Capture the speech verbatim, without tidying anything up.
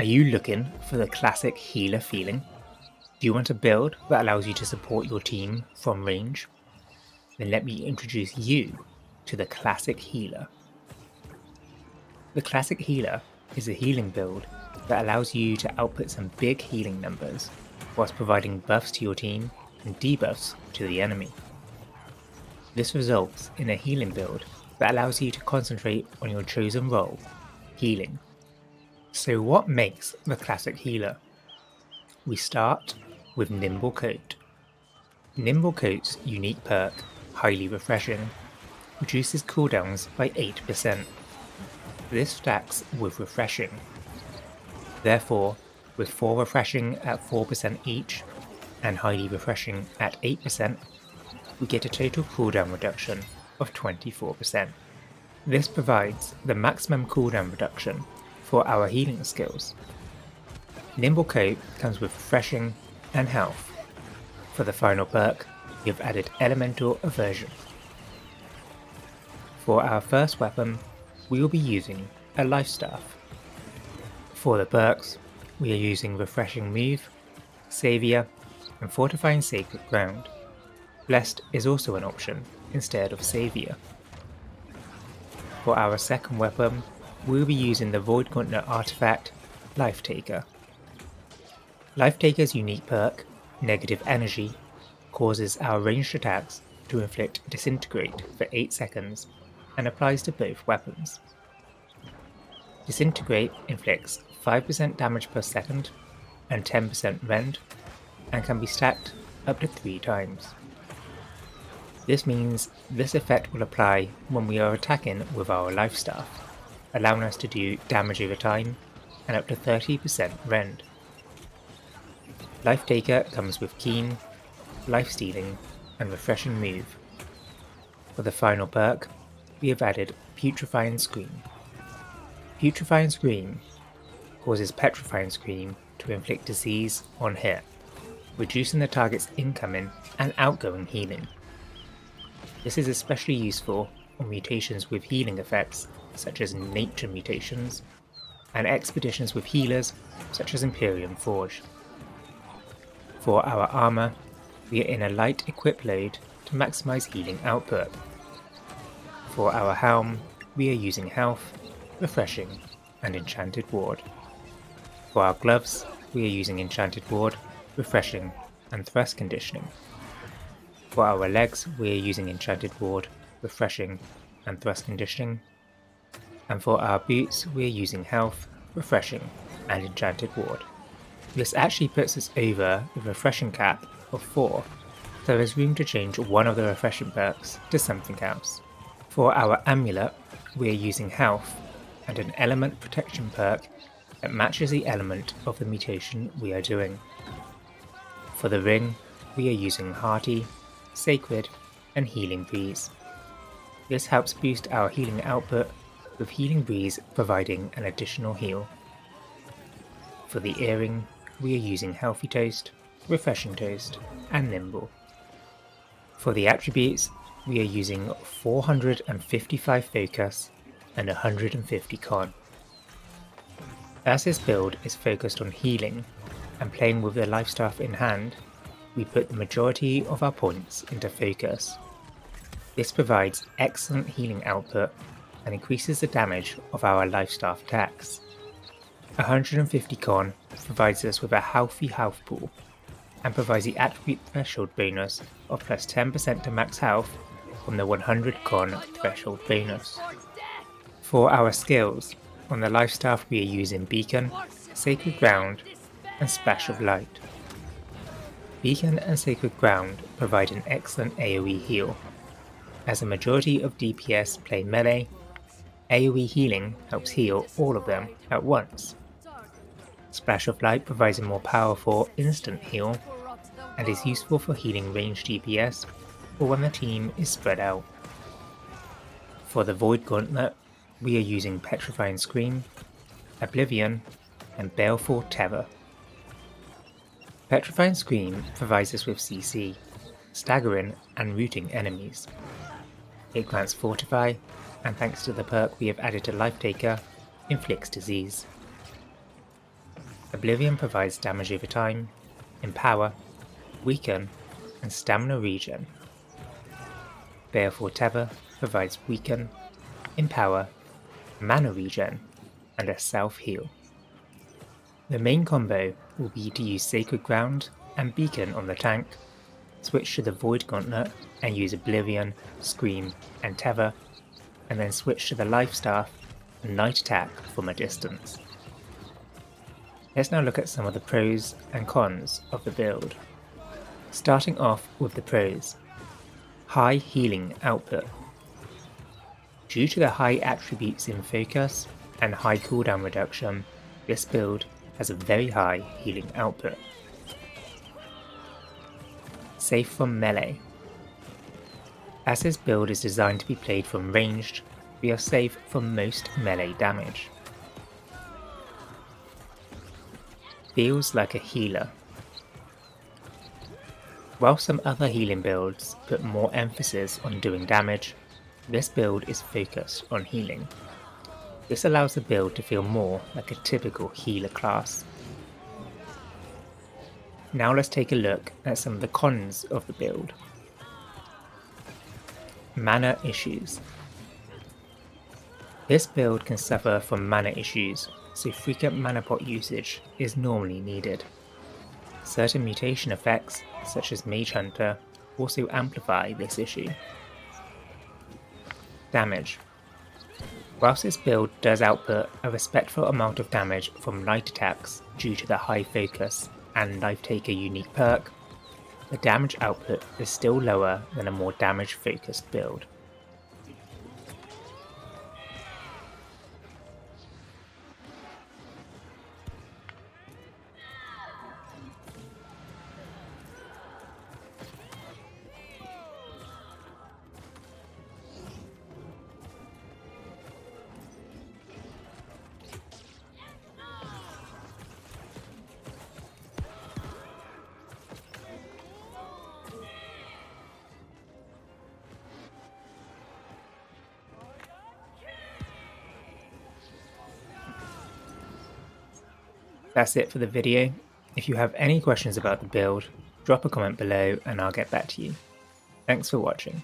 Are you looking for the classic healer feeling? Do you want a build that allows you to support your team from range? Then let me introduce you to the classic healer. The classic healer is a healing build that allows you to output some big healing numbers whilst providing buffs to your team and debuffs to the enemy. This results in a healing build that allows you to concentrate on your chosen role, healing. So what makes the classic healer? We start with Nimble Coat. Nimble Coat's unique perk, Highly Refreshing, reduces cooldowns by eight percent. This stacks with Refreshing. Therefore, with four Refreshing at four percent each and Highly Refreshing at eight percent, we get a total cooldown reduction of twenty-four percent. This provides the maximum cooldown reduction for our healing skills. Nimble Coat comes with Refreshing and Health. For the final perk, we have added Elemental Aversion. For our first weapon, we will be using a Life Staff. For the perks, we are using Refreshing Move, Saviour, and Fortifying Sacred Ground. Blessed is also an option instead of Saviour. For our second weapon, we'll be using the Void Gauntlet artifact, Lifetaker. Lifetaker's unique perk, Negative Energy, causes our ranged attacks to inflict Disintegrate for eight seconds and applies to both weapons. Disintegrate inflicts five percent damage per second and ten percent rend and can be stacked up to three times. This means this effect will apply when we are attacking with our Life Staff, allowing us to do damage over time and up to thirty percent rend. Lifetaker comes with Keen, Life Stealing, and Refreshing Move. For the final perk, we have added Putrefying Scream. Putrefying Scream causes Petrifying Scream to inflict disease on hit, reducing the target's incoming and outgoing healing. This is especially useful on mutations with healing effects, such as nature mutations, and expeditions with healers, such as Imperium Forge. For our armour, we are in a light equip load to maximise healing output. For our helm, we are using Health, Refreshing, and Enchanted Ward. For our gloves, we are using Enchanted Ward, Refreshing, and Thrust Conditioning. For our legs, we are using Enchanted Ward, Refreshing, and Thrust Conditioning. And for our boots, we are using Health, Refreshing, and Enchanted Ward. This actually puts us over the Refreshing cap of four, so there is room to change one of the Refreshing perks to something else. For our amulet, we are using Health and an element protection perk that matches the element of the mutation we are doing. For the ring, we are using Hearty, Sacred, and Healing Breeze. This helps boost our healing output, with Healing Breeze providing an additional heal. For the earring, we are using Healthy Toast, Refreshing Toast, and Nimble. For the attributes, we are using four hundred fifty-five focus and one hundred fifty con. As this build is focused on healing and playing with the Life Staff in hand, we put the majority of our points into focus. This provides excellent healing output and increases the damage of our Life Staff attacks. one hundred fifty con provides us with a healthy health pool and provides the attribute threshold bonus of plus ten percent to max health from the one hundred con threshold bonus. For our skills, on the Life Staff we are using Beacon, Sacred Ground, and Splash of Light. Beacon and Sacred Ground provide an excellent AoE heal. As a majority of D P S play melee, AoE healing helps heal all of them at once. Splash of Light provides a more powerful instant heal and is useful for healing ranged D P S or when the team is spread out. For the Void Gauntlet, we are using Petrifying Scream, Oblivion, and Baleful Terror. Petrifying Scream provides us with C C, staggering and rooting enemies. It grants Fortify, and thanks to the perk we have added to Lifetaker, inflicts disease. Oblivion provides damage over time, Empower, Weaken, and Stamina Regen. Baleful Terror provides Weaken, Empower, Mana Regen, and a self-heal. The main combo will be to use Sacred Ground and Beacon on the tank, switch to the Void Gauntlet and use Oblivion, Scream, and Terror, and then switch to the Life Staff and Night Attack from a distance. Let's now look at some of the pros and cons of the build. Starting off with the pros. High healing output. Due to the high attributes in focus and high cooldown reduction, this build has a very high healing output. Safe from melee. As this build is designed to be played from ranged, we are safe from most melee damage. Feels like a healer. While some other healing builds put more emphasis on doing damage, this build is focused on healing. This allows the build to feel more like a typical healer class. Now let's take a look at some of the cons of the build. Mana issues. This build can suffer from mana issues, so frequent mana pot usage is normally needed. Certain mutation effects, such as Mage Hunter, also amplify this issue. Damage. Whilst this build does output a respectful amount of damage from light attacks due to the high focus and Lifetaker unique perk, the damage output is still lower than a more damage focused build. That's it for the video. If you have any questions about the build, drop a comment below and I'll get back to you. Thanks for watching.